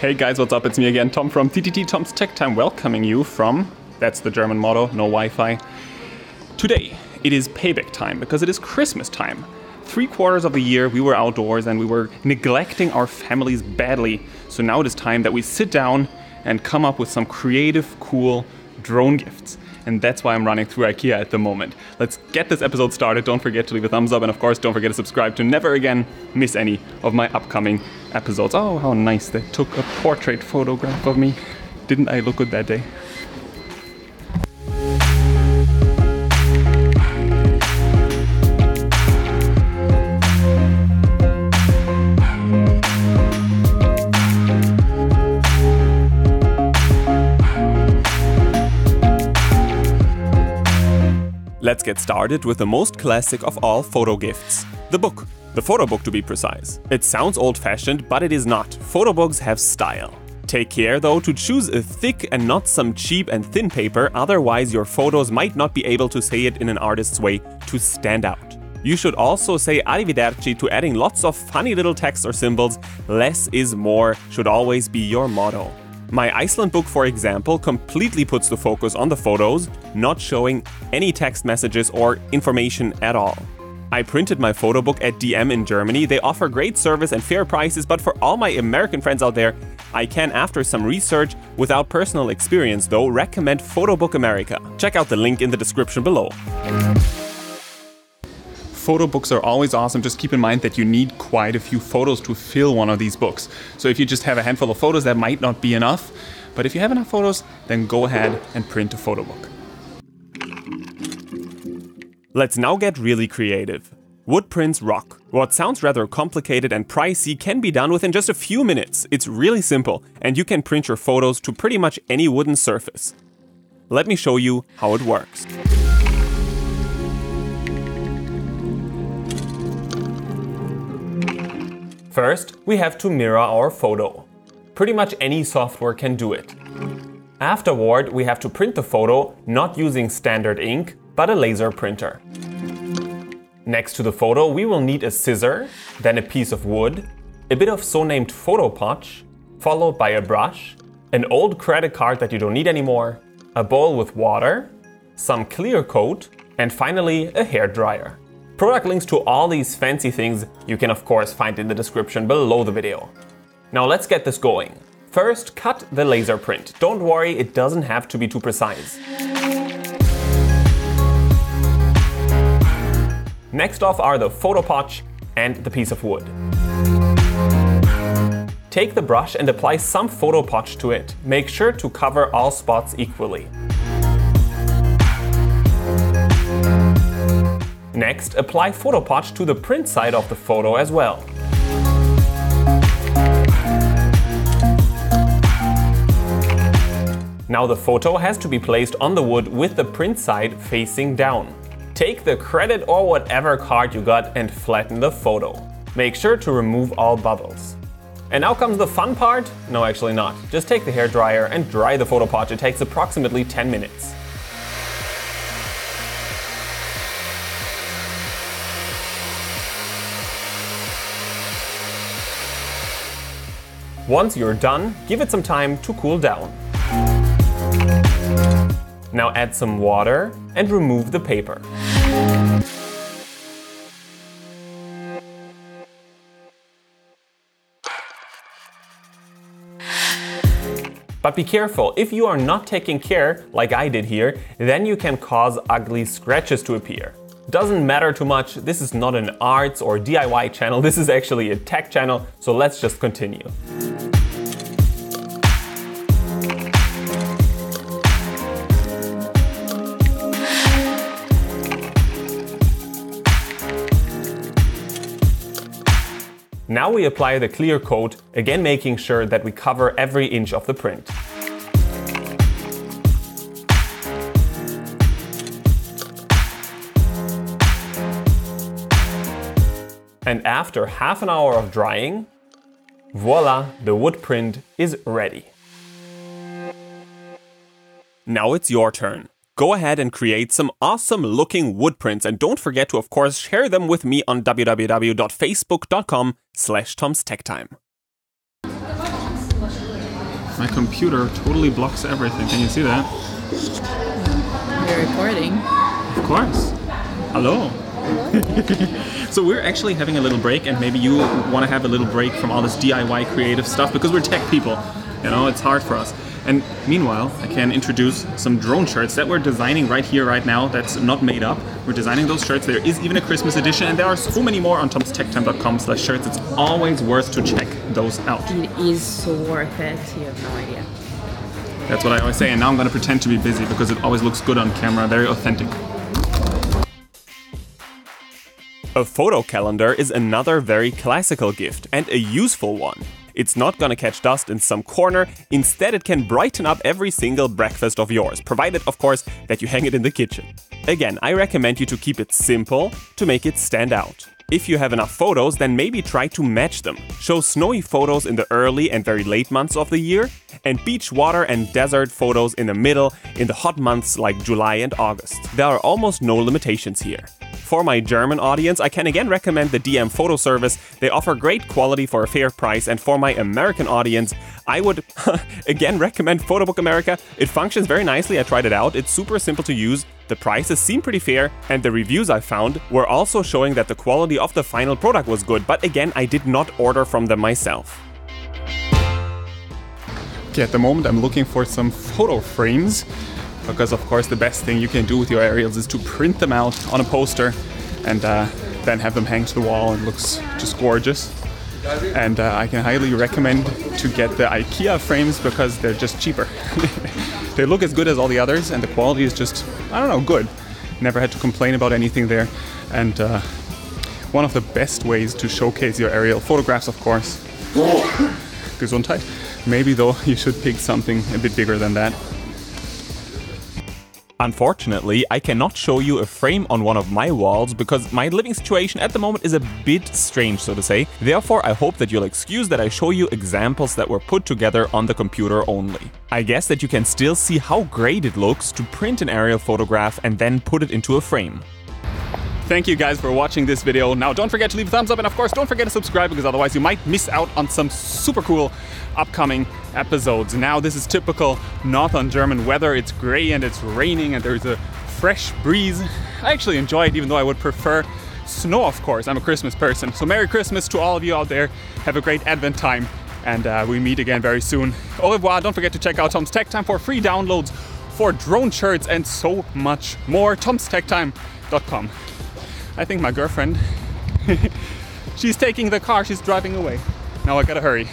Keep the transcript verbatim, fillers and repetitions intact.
Hey guys, what's up? It's me again, Tom from T T T, Tom's Tech Time, welcoming you from, that's the German motto, no Wi-Fi. Today, it is payback time, because it is Christmas time. Three quarters of the year we were outdoors and we were neglecting our families badly. So now it is time that we sit down and come up with some creative, cool drone gifts. And that's why I'm running through IKEA at the moment. Let's get this episode started. Don't forget to leave a thumbs up. And of course, don't forget to subscribe to never again miss any of my upcoming episodes. Oh, how nice. They took a portrait photograph of me. Didn't I look good that day? Let's get started with the most classic of all photo gifts, the book. The photo book, to be precise. It sounds old-fashioned, but it is not. Photo books have style. Take care, though, to choose a thick and not some cheap and thin paper, otherwise your photos might not be able to say it in an artist's way to stand out. You should also say arrivederci to adding lots of funny little text or symbols. Less is more should always be your motto. My Iceland book, for example, completely puts the focus on the photos, not showing any text messages or information at all. I printed my photo book at D M in Germany. They offer great service and fair prices, but for all my American friends out there, I can, after some research, without personal experience though, recommend Photobook America. Check out the link in the description below. Photo books are always awesome. Just keep in mind that you need quite a few photos to fill one of these books. So if you just have a handful of photos, that might not be enough. But if you have enough photos, then go ahead and print a photo book. Let's now get really creative. Wood prints rock. What sounds rather complicated and pricey can be done within just a few minutes. It's really simple, and you can print your photos to pretty much any wooden surface. Let me show you how it works. First, we have to mirror our photo. Pretty much any software can do it. Afterward, we have to print the photo, not using standard ink, but a laser printer. Next to the photo, we will need a scissor, then a piece of wood, a bit of so-named Photo Podge, followed by a brush, an old credit card that you don't need anymore, a bowl with water, some clear coat, and finally a hairdryer. Product links to all these fancy things you can of course find in the description below the video. Now let's get this going. First, cut the laser print. Don't worry, it doesn't have to be too precise. Next off are the Photo Podge and the piece of wood. Take the brush and apply some Photo Podge to it. Make sure to cover all spots equally. Next, apply Photo Podge to the print side of the photo as well. Now the photo has to be placed on the wood with the print side facing down. Take the credit or whatever card you got and flatten the photo. Make sure to remove all bubbles. And now comes the fun part. No, actually not. Just take the hairdryer and dry the Photo Podge. It takes approximately ten minutes. Once you're done, give it some time to cool down. Now add some water and remove the paper. But be careful, if you are not taking care, like I did here, then you can cause ugly scratches to appear. Doesn't matter too much, this is not an arts or D I Y channel, this is actually a tech channel, so let's just continue. Now we apply the clear coat, again making sure that we cover every inch of the print. And after half an hour of drying, voila, the wood print is ready. Now it's your turn. Go ahead and create some awesome looking wood prints, and don't forget to of course share them with me on w w w dot facebook dot com slash tomstech time. My computer totally blocks everything. Can you see that? We're recording. Of course. Hello. So we're actually having a little break, and maybe you want to have a little break from all this D I Y creative stuff because we're tech people. You know, it's hard for us. And meanwhile, I can introduce some drone shirts that we're designing right here, right now. That's not made up. We're designing those shirts. There is even a Christmas edition, and there are so many more on tomstech time dot com slash shirts. It's always worth to check those out. It is so worth it. You have no idea. That's what I always say, and now I'm going to pretend to be busy because it always looks good on camera. Very authentic. A photo calendar is another very classical gift, and a useful one. It's not gonna catch dust in some corner. Instead, it can brighten up every single breakfast of yours, provided, of course, that you hang it in the kitchen. Again, I recommend you to keep it simple to make it stand out. If you have enough photos, then maybe try to match them. Show snowy photos in the early and very late months of the year, and beach, water and desert photos in the middle, in the hot months like July and August. There are almost no limitations here. For my German audience, I can again recommend the D M photo service. They offer great quality for a fair price, and for my American audience, I would again recommend Photobook America. It functions very nicely, I tried it out, it's super simple to use, the prices seem pretty fair, and the reviews I found were also showing that the quality of the final product was good, but again, I did not order from them myself. Okay, at the moment I'm looking for some photo frames, because of course the best thing you can do with your aerials is to print them out on a poster and uh, then have them hang to the wall, and looks just gorgeous. And uh, I can highly recommend to get the IKEA frames because they're just cheaper. They look as good as all the others, and the quality is just, I don't know, good. Never had to complain about anything there. And uh, one of the best ways to showcase your aerial photographs, of course. Gesundheit. Maybe though, you should pick something a bit bigger than that. Unfortunately, I cannot show you a frame on one of my walls because my living situation at the moment is a bit strange, so to say. Therefore, I hope that you'll excuse that I show you examples that were put together on the computer only. I guess that you can still see how great it looks to print an aerial photograph and then put it into a frame. Thank you guys for watching this video. Now don't forget to leave a thumbs up, and of course don't forget to subscribe, because otherwise you might miss out on some super cool upcoming episodes. Now this is typical northern German weather. It's gray and it's raining and there's a fresh breeze. I actually enjoy it, even though I would prefer snow, of course. I'm a Christmas person. So Merry Christmas to all of you out there. Have a great Advent time, and uh, we meet again very soon. Au revoir. Don't forget to check out Tom's Tech Time for free downloads for drone shirts and so much more. tom's tech time dot com. I think my girlfriend, she's taking the car, she's driving away. Now I gotta hurry.